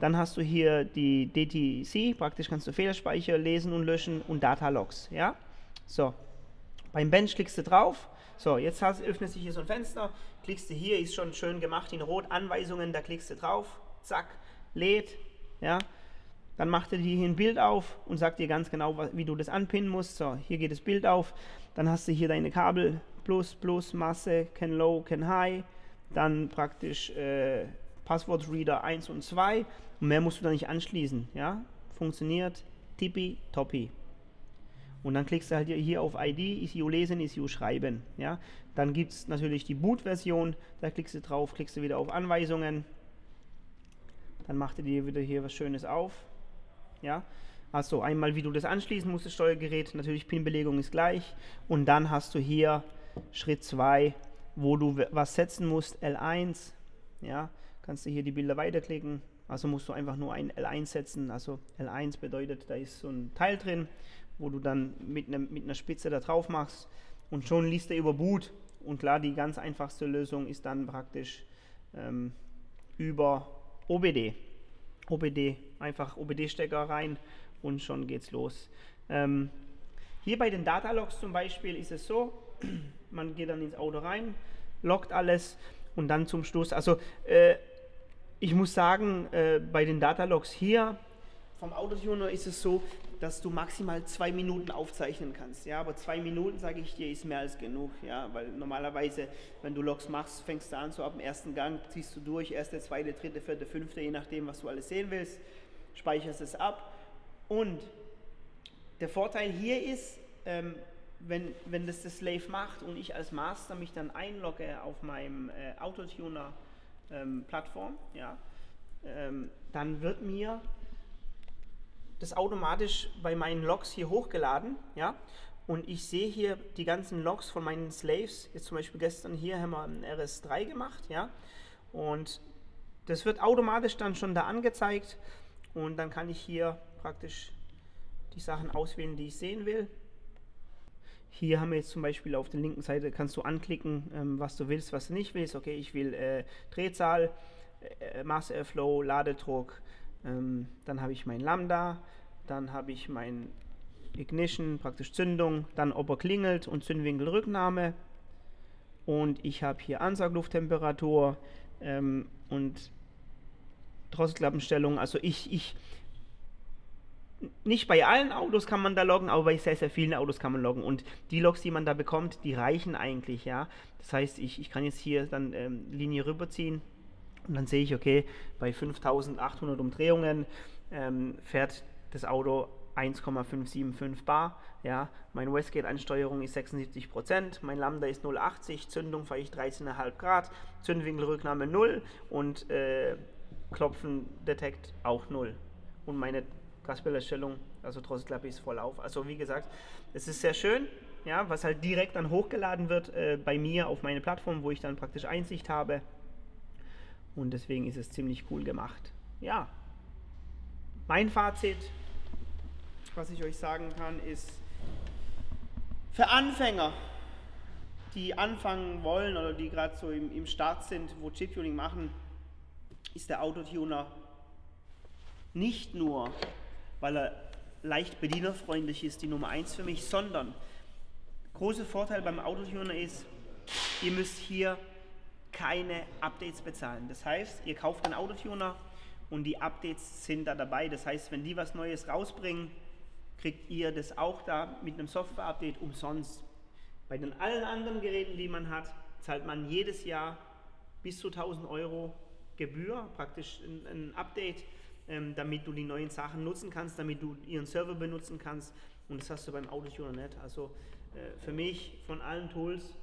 dann hast du hier die D T E, praktisch kannst du Fehlerspeicher lesen und löschen und Datalogs, ja. So, beim Bench klickst du drauf, so, jetzt hast, öffnet sich hier so ein Fenster, klickst du hier, ist schon schön gemacht, in Rot, Anweisungen, da klickst du drauf, zack, lädt, ja, dann macht er dir hier ein Bild auf und sagt dir ganz genau, wie du das anpinnen musst, so, hier geht das Bild auf, dann hast du hier deine Kabel, plus, plus, Masse, can low, can high, dann praktisch äh, Passwortreader eins und zwei und mehr musst du da nicht anschließen, ja, funktioniert tippitoppi. Und dann klickst du halt hier auf I D, E C U lesen, E C U schreiben. Ja? Dann gibt es natürlich die Boot-Version, da klickst du drauf, klickst du wieder auf Anweisungen. Dann macht er dir wieder hier was Schönes auf. Ja? Also einmal, wie du das anschließen musst, das Steuergerät, natürlich Pin-Belegung ist gleich. Und dann hast du hier Schritt zwei, wo du was setzen musst, L eins. Ja? Kannst du hier die Bilder weiterklicken. Also musst du einfach nur ein L eins setzen. Also L eins bedeutet, da ist so ein Teil drin, wo du dann mit, ne, mit einer Spitze da drauf machst und schon liest er über Boot. Und klar, die ganz einfachste Lösung ist dann praktisch ähm, über O B D. O B D, einfach O B D-Stecker rein und schon geht's los. Ähm, hier bei den Datalogs zum Beispiel ist es so, man geht dann ins Auto rein, lockt alles und dann zum Schluss, also äh, ich muss sagen, äh, bei den Datalogs hier vom Autotuner ist es so, dass du maximal zwei Minuten aufzeichnen kannst, ja, aber zwei Minuten, sage ich dir, ist mehr als genug, ja, weil normalerweise, wenn du Logs machst, fängst du an, so ab dem ersten Gang ziehst du durch, erste, zweite, dritte, vierte, fünfte, je nachdem, was du alles sehen willst, speicherst es ab. Und der Vorteil hier ist, ähm, wenn, wenn das der Slave macht und ich als Master mich dann einlogge auf meinem äh, Autotuner ähm, Plattform, ja, ähm, dann wird mir das automatisch bei meinen Logs hier hochgeladen, ja, und ich sehe hier die ganzen Logs von meinen Slaves. Jetzt zum Beispiel gestern hier haben wir einen R S drei gemacht, ja, und das wird automatisch dann schon da angezeigt und dann kann ich hier praktisch die Sachen auswählen, die ich sehen will. Hier haben wir jetzt zum Beispiel auf der linken Seite, kannst du anklicken, ähm, was du willst, was du nicht willst. Okay, ich will äh, Drehzahl, äh, Mass Airflow, Ladedruck, ähm, dann habe ich mein Lambda, dann habe ich mein Ignition, praktisch Zündung, dann ob er klingelt und Zündwinkelrücknahme und ich habe hier Ansauglufttemperatur ähm, und Drosselklappenstellung, also ich, ich nicht bei allen Autos kann man da loggen, aber bei sehr, sehr vielen Autos kann man loggen. Und die Logs, die man da bekommt, die reichen eigentlich, ja. Das heißt, ich, ich kann jetzt hier dann ähm, Linie rüberziehen und dann sehe ich, okay, bei fünftausendachthundert Umdrehungen ähm, fährt das Auto eins Komma fünf sieben fünf Bar, ja. Meine Westgate-Ansteuerung ist sechsundsiebzig Prozent, mein Lambda ist null Komma achtzig, Zündung fahre ich dreizehn Komma fünf Grad, Zündwinkelrücknahme null und äh, Klopfen-Detect auch null. Und meine Gasbilderstellung, also Drosselklappe ist voll auf. Also wie gesagt, es ist sehr schön, ja, was halt direkt dann hochgeladen wird äh, bei mir auf meine Plattform, wo ich dann praktisch Einsicht habe. Und deswegen ist es ziemlich cool gemacht. Ja, mein Fazit, was ich euch sagen kann, ist für Anfänger, die anfangen wollen oder die gerade so im, im Start sind, wo Chiptuning machen, ist der Autotuner nicht nur, weil er leicht bedienerfreundlich ist, die Nummer eins für mich, sondern großer Vorteil beim Autotuner ist, ihr müsst hier keine Updates bezahlen. Das heißt, ihr kauft einen Autotuner und die Updates sind da dabei. Das heißt, wenn die was Neues rausbringen, kriegt ihr das auch da mit einem Software-Update umsonst. Bei den allen anderen Geräten, die man hat, zahlt man jedes Jahr bis zu tausend Euro Gebühr, praktisch ein, ein Update, damit du die neuen Sachen nutzen kannst, damit du ihren Server benutzen kannst, und das hast du beim Autotuner nicht. Also äh, für mich von allen Tools,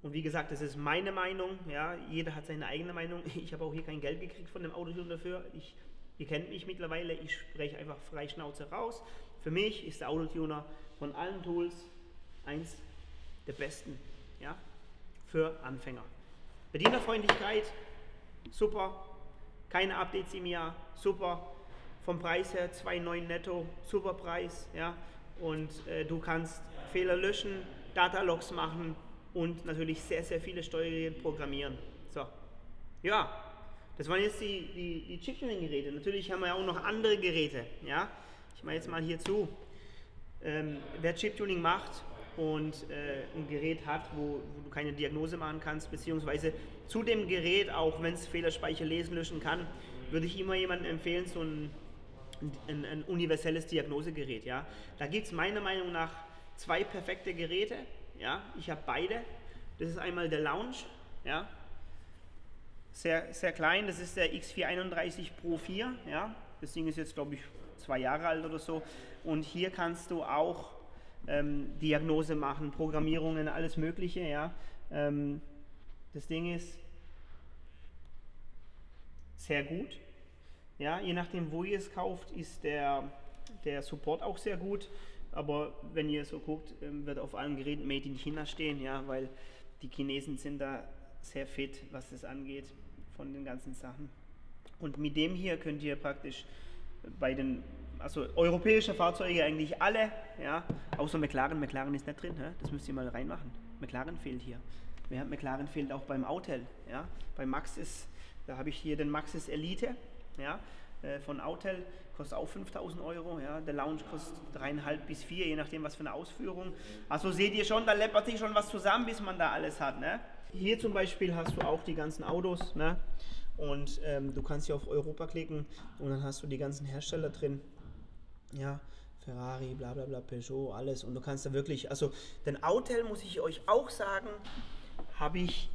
und wie gesagt, das ist meine Meinung, ja, jeder hat seine eigene Meinung, ich habe auch hier kein Geld gekriegt von dem Autotuner dafür, ich, ihr kennt mich mittlerweile, ich spreche einfach frei Schnauze raus. Für mich ist der Autotuner von allen Tools eins der besten, ja, für Anfänger. Bedienerfreundlichkeit, super. Keine Updates im Jahr, super. Vom Preis her zwei Komma neun netto, super Preis, ja. Und äh, du kannst Fehler löschen, Datalogs machen und natürlich sehr, sehr viele Steuerungen programmieren. So, ja, das waren jetzt die, die, die Chiptuning-Geräte. Natürlich haben wir ja auch noch andere Geräte, ja. Ich mache jetzt mal hier zu. Ähm, wer Chiptuning macht und äh, ein Gerät hat, wo, wo du keine Diagnose machen kannst, beziehungsweise zu dem Gerät, auch wenn es Fehlerspeicher lesen, löschen kann, würde ich immer jemandem empfehlen, so ein, ein, ein universelles Diagnosegerät. Ja? Da gibt es meiner Meinung nach zwei perfekte Geräte. Ja? Ich habe beide. Das ist einmal der Launch, ja? sehr, sehr klein, das ist der X vierhunderteinunddreißig Pro vier. Ja? Das Ding ist jetzt, glaube ich, zwei Jahre alt oder so. Und hier kannst du auch Ähm, Diagnose machen, Programmierungen, alles Mögliche, ja. Ähm, das Ding ist sehr gut, ja. Je nachdem, wo ihr es kauft, ist der, der Support auch sehr gut, aber wenn ihr so guckt, ähm, wird auf allen Geräten Made in China stehen, ja, weil die Chinesen sind da sehr fit, was das angeht, von den ganzen Sachen. Und mit dem hier könnt ihr praktisch bei den, also europäische Fahrzeuge eigentlich alle, ja, außer McLaren. McLaren ist nicht drin, hä? Das müsst ihr mal reinmachen. McLaren fehlt hier. Ja, McLaren fehlt auch beim Autel, ja, bei Maxis, da habe ich hier den Maxis Elite, ja, von Autel, kostet auch fünftausend Euro, ja. Der Launch kostet drei Komma fünf bis vier, je nachdem was für eine Ausführung. Also seht ihr schon, da läppert sich schon was zusammen, bis man da alles hat, ne? Hier zum Beispiel hast du auch die ganzen Autos, ne? Und ähm, du kannst hier auf Europa klicken und dann hast du die ganzen Hersteller drin, ja. Ferrari, bla bla bla, Peugeot, alles. Und du kannst da wirklich, also den Autel, muss ich euch auch sagen, habe ich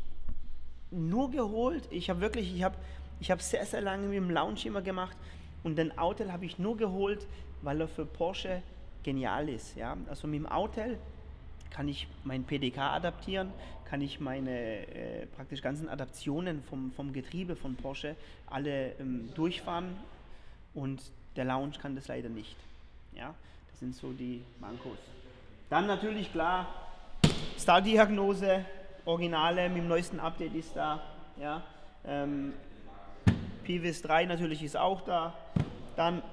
nur geholt. Ich habe wirklich, ich habe ich habe sehr, sehr lange mit dem Launch immer gemacht und den Autel habe ich nur geholt, weil er für Porsche genial ist. Ja? Also mit dem Autel kann ich mein P D K adaptieren, kann ich meine äh, praktisch ganzen Adaptionen vom, vom Getriebe von Porsche alle ähm, durchfahren und der Launch kann das leider nicht. Ja, das sind so die Mankos. Dann natürlich klar, Star-Diagnose, Originale mit dem neuesten Update ist da. Ja, ähm, Pivis drei natürlich ist auch da. Dann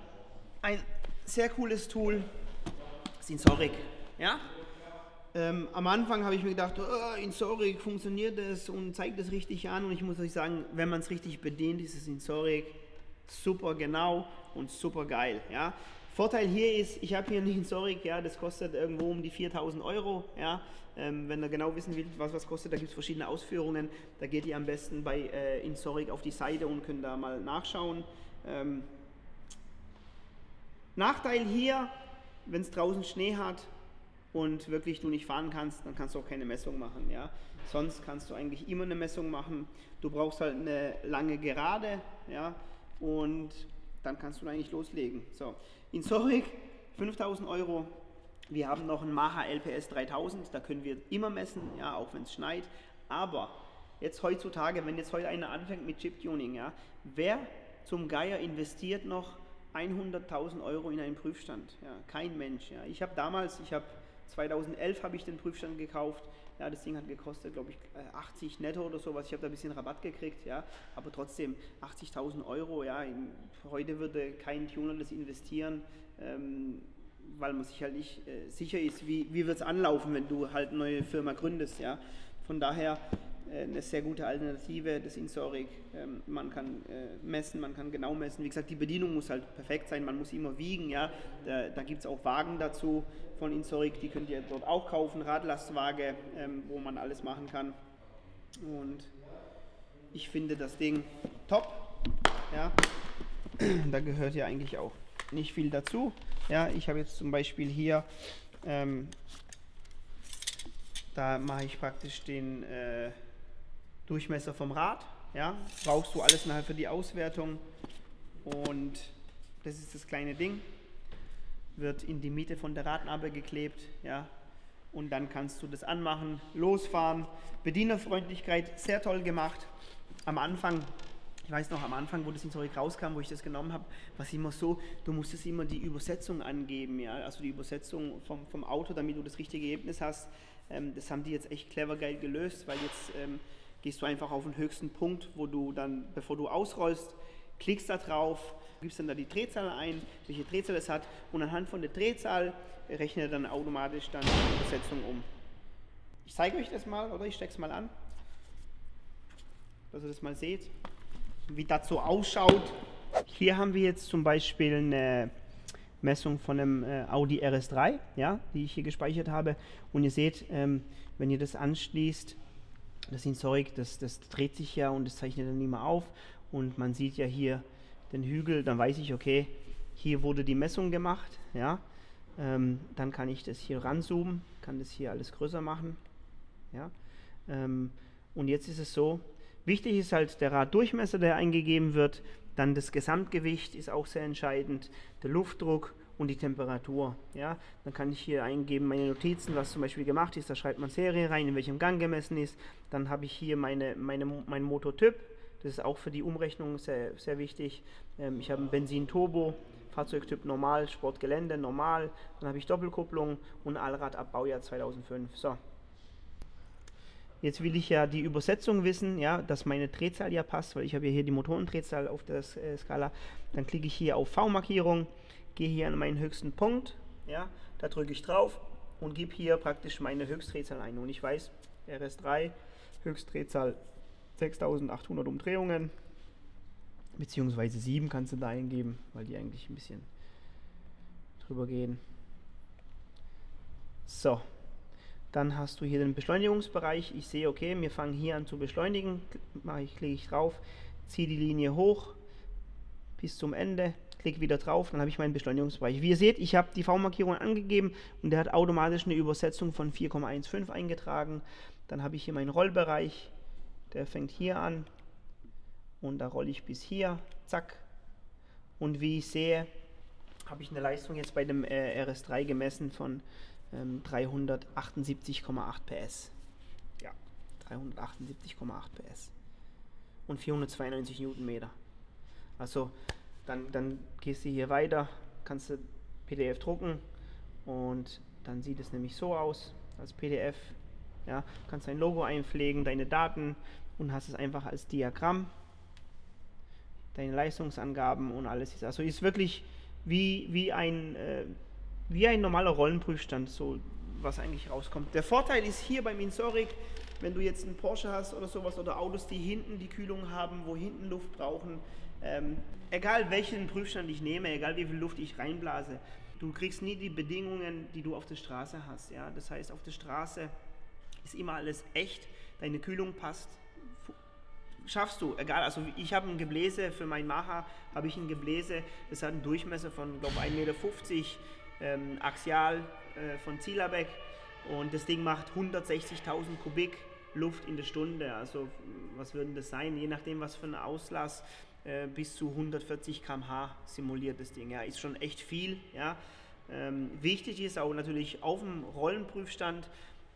ein sehr cooles Tool, Insoric. Ja? Ähm, am Anfang habe ich mir gedacht, oh, Insoric, funktioniert das und zeigt das richtig an? Und ich muss euch sagen, wenn man es richtig bedient, ist es Insoric super genau und super geil. Ja? Vorteil hier ist, ich habe hier einen Insoric, ja, das kostet irgendwo um die viertausend Euro. Ja. Ähm, wenn ihr genau wissen will, was was kostet, da gibt es verschiedene Ausführungen. Da geht ihr am besten bei äh, Insoric auf die Seite und könnt da mal nachschauen. Ähm, Nachteil hier, wenn es draußen Schnee hat und wirklich du nicht fahren kannst, dann kannst du auch keine Messung machen. Ja. Sonst kannst du eigentlich immer eine Messung machen. Du brauchst halt eine lange Gerade, ja, und dann kannst du eigentlich loslegen. So, Insoric, fünftausend Euro. Wir haben noch einen Maha L P S dreitausend, da können wir immer messen, ja, auch wenn es schneit. Aber jetzt heutzutage, wenn jetzt heute einer anfängt mit Chiptuning, ja, wer zum Geier investiert noch hunderttausend Euro in einen Prüfstand? Ja, kein Mensch. Ja. Ich habe damals, ich habe zweitausendelf habe ich den Prüfstand gekauft. Ja, das Ding hat gekostet, glaube ich, achtzig netto oder sowas. Ich habe da ein bisschen Rabatt gekriegt, ja, aber trotzdem achtzigtausend Euro. Ja, in, heute würde kein Tuner das investieren, ähm, weil man sich halt nicht äh, sicher ist, wie, wie wird es anlaufen, wenn du halt eine neue Firma gründest. Ja. Von daher äh, eine sehr gute Alternative, das Insoric. Ähm, man kann äh, messen, man kann genau messen. Wie gesagt, die Bedienung muss halt perfekt sein, man muss immer wiegen. Ja. Da, da gibt es auch Wagen dazu. Von Insoric, die könnt ihr dort auch kaufen, Radlastwaage, ähm, wo man alles machen kann. Und ich finde das Ding top. Ja, da gehört ja eigentlich auch nicht viel dazu. Ja, ich habe jetzt zum Beispiel hier, ähm, da mache ich praktisch den äh, Durchmesser vom Rad. Ja, brauchst du alles nachher für die Auswertung. Und das ist das kleine Ding. Wird in die Mitte von der Radnabe geklebt, ja, und dann kannst du das anmachen, losfahren. Bedienerfreundlichkeit sehr toll gemacht. Am Anfang, ich weiß noch am Anfang, wo das Insoric rauskam, wo ich das genommen habe, was immer so, du musstest immer die Übersetzung angeben, ja, also die Übersetzung vom, vom Auto, damit du das richtige Ergebnis hast. Ähm, das haben die jetzt echt clever geil gelöst, weil jetzt ähm, gehst du einfach auf den höchsten Punkt, wo du dann, bevor du ausrollst, klickst da drauf, gibst dann da die Drehzahl ein, welche Drehzahl es hat, und anhand von der Drehzahl rechnet er dann automatisch dann die Übersetzung um. Ich zeige euch das mal, oder ich stecke es mal an, dass ihr das mal seht, wie das so ausschaut. Hier haben wir jetzt zum Beispiel eine Messung von einem Audi R S drei, ja, die ich hier gespeichert habe, und ihr seht, wenn ihr das anschließt, das Insoric, das, das dreht sich ja und das zeichnet dann immer auf, und man sieht ja hier den Hügel, dann weiß ich, okay, hier wurde die Messung gemacht, ja, ähm, dann kann ich das hier ranzoomen, kann das hier alles größer machen, ja, ähm, und jetzt ist es so, wichtig ist halt der Raddurchmesser, der eingegeben wird, dann das Gesamtgewicht ist auch sehr entscheidend, der Luftdruck und die Temperatur, ja, dann kann ich hier eingeben, meine Notizen, was zum Beispiel gemacht ist, da schreibt man Serie rein, in welchem Gang gemessen ist, dann habe ich hier meine, meine, mein Motortyp. Das ist auch für die Umrechnung sehr, sehr wichtig. Ähm, ich habe einen Benzin-Turbo, Fahrzeugtyp normal, Sportgelände normal. Dann habe ich Doppelkupplung und Allrad ab Baujahr zweitausendfünf. So. Jetzt will ich ja die Übersetzung wissen, ja, dass meine Drehzahl ja passt, weil ich habe ja hier die Motorendrehzahl auf der äh, Skala. Dann klicke ich hier auf V-Markierung, gehe hier an meinen höchsten Punkt, ja, da drücke ich drauf und gebe hier praktisch meine Höchstdrehzahl ein. Und ich weiß, R S drei, Höchstdrehzahl sechstausendachthundert Umdrehungen, beziehungsweise sieben kannst du da eingeben, weil die eigentlich ein bisschen drüber gehen. So, dann hast du hier den Beschleunigungsbereich. Ich sehe, okay, wir fangen hier an zu beschleunigen. Mache ich, klicke ich drauf, ziehe die Linie hoch bis zum Ende, klicke wieder drauf, dann habe ich meinen Beschleunigungsbereich. Wie ihr seht, ich habe die V-Markierung angegeben und der hat automatisch eine Übersetzung von vier Komma fünfzehn eingetragen. Dann habe ich hier meinen Rollbereich, der fängt hier an und da rolle ich bis hier, zack. Und wie ich sehe, habe ich eine Leistung jetzt bei dem äh, R S drei gemessen von ähm, dreihundertachtundsiebzig Komma acht P S. Ja, dreihundertachtundsiebzig Komma acht P S und vierhundertzweiundneunzig Newtonmeter. Also Dann, dann gehst du hier weiter, kannst du P D F drucken und dann sieht es nämlich so aus, als P D F. Ja, kannst dein Logo einpflegen, deine Daten und hast es einfach als Diagramm, deine Leistungsangaben und alles. Also ist wirklich wie, wie, ein, äh, wie ein normaler Rollenprüfstand, so was eigentlich rauskommt. Der Vorteil ist hier beim Insoric, wenn du jetzt einen Porsche hast oder sowas oder Autos, die hinten die Kühlung haben, wo hinten Luft brauchen, Ähm, egal welchen Prüfstand ich nehme, egal wie viel Luft ich reinblase, du kriegst nie die Bedingungen, die du auf der Straße hast. Ja? Das heißt, auf der Straße ist immer alles echt, deine Kühlung passt, schaffst du, egal. Also ich habe ein Gebläse, für mein Maha habe ich ein Gebläse, das hat einen Durchmesser von, glaube ich, ein Meter fünfzig, ähm, axial äh, von Zielabeck, und das Ding macht hundertsechzigtausend Kubik Luft in der Stunde. Also was würden das sein? Je nachdem, was für ein Auslass, bis zu hundertvierzig Kilometer pro Stunde simuliert das Ding. Ja, ist schon echt viel. Ja. Ähm, wichtig ist auch natürlich auf dem Rollenprüfstand,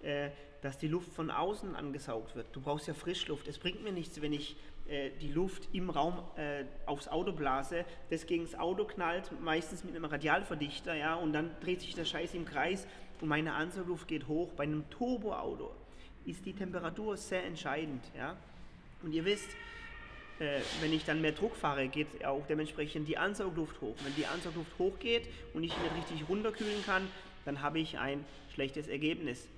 äh, dass die Luft von außen angesaugt wird. Du brauchst ja Frischluft. Es bringt mir nichts, wenn ich äh, die Luft im Raum äh, aufs Auto blase, das gegen das Auto knallt, meistens mit einem Radialverdichter, ja, und dann dreht sich der Scheiß im Kreis und meine Ansaugluft geht hoch. Bei einem Turboauto ist die Temperatur sehr entscheidend. Ja. Und ihr wisst, Äh, wenn ich dann mehr Druck fahre, geht auch dementsprechend die Ansaugluft hoch. Wenn die Ansaugluft hochgeht und ich nicht richtig runterkühlen kann, dann habe ich ein schlechtes Ergebnis.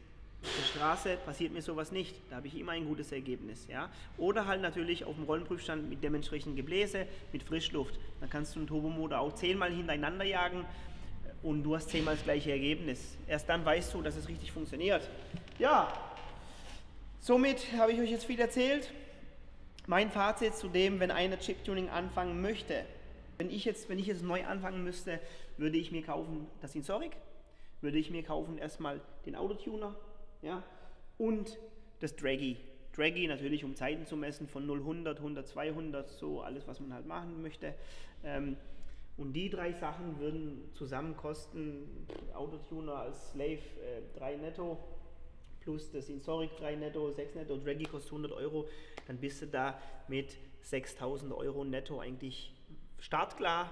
Auf der Straße passiert mir sowas nicht, da habe ich immer ein gutes Ergebnis. Ja? Oder halt natürlich auf dem Rollenprüfstand mit dementsprechend Gebläse, mit Frischluft. Dann kannst du einen Turbomotor auch zehnmal hintereinander jagen und du hast zehnmal das gleiche Ergebnis. Erst dann weißt du, dass es richtig funktioniert. Ja, somit habe ich euch jetzt viel erzählt. Mein Fazit zu dem, wenn einer Chiptuning anfangen möchte. Wenn ich, jetzt, wenn ich jetzt neu anfangen müsste, würde ich mir kaufen das Insoric, würde ich mir kaufen erstmal den Autotuner, ja, und das Draggy. Draggy natürlich, um Zeiten zu messen von null, hundert, hundert, zweihundert, so alles, was man halt machen möchte. Ähm, und die drei Sachen würden zusammen kosten, Autotuner als Slave äh, drei netto. Plus das Insoric drei netto, sechs netto, Draggy kostet hundert Euro, dann bist du da mit sechstausend Euro netto eigentlich startklar,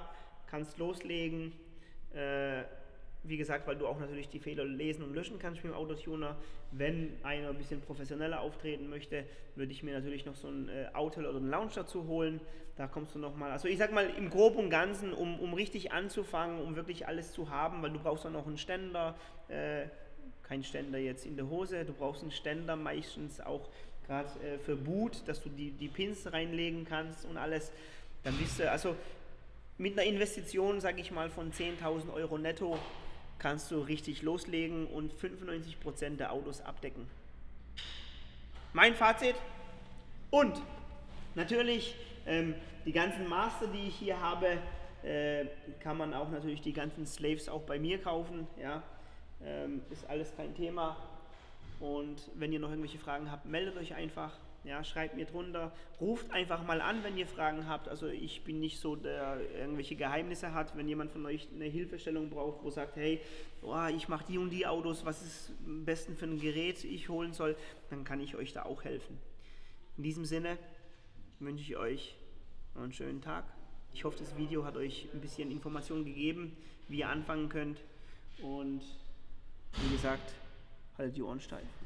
kannst loslegen. Äh, wie gesagt, weil du auch natürlich die Fehler lesen und löschen kannst mit dem Autotuner. Wenn einer ein bisschen professioneller auftreten möchte, würde ich mir natürlich noch so ein äh, Autel oder einen Launch dazu holen. Da kommst du nochmal, also ich sag mal im Groben und Ganzen, um, um richtig anzufangen, um wirklich alles zu haben, weil du brauchst auch noch einen Ständer, äh, kein Ständer jetzt in der Hose, du brauchst einen Ständer meistens auch gerade äh, für Boot, dass du die, die Pins reinlegen kannst und alles. Dann bist du, also mit einer Investition, sage ich mal, von zehntausend Euro netto kannst du richtig loslegen und fünfundneunzig Prozent der Autos abdecken. Mein Fazit, und natürlich ähm, die ganzen Master, die ich hier habe, äh, kann man auch natürlich die ganzen Slaves auch bei mir kaufen, ja. Ähm, ist alles kein Thema, und wenn ihr noch irgendwelche Fragen habt, meldet euch einfach, ja, schreibt mir drunter, ruft einfach mal an, wenn ihr Fragen habt. Also ich bin nicht so, der irgendwelche Geheimnisse hat. Wenn jemand von euch eine Hilfestellung braucht, wo sagt, hey, oh, ich mache die und die Autos, was ist am besten für ein Gerät ich holen soll, dann kann ich euch da auch helfen. In diesem Sinne wünsche ich euch noch einen schönen Tag. Ich hoffe, das Video hat euch ein bisschen Informationen gegeben, wie ihr anfangen könnt, und wie gesagt, haltet die Ohren steif.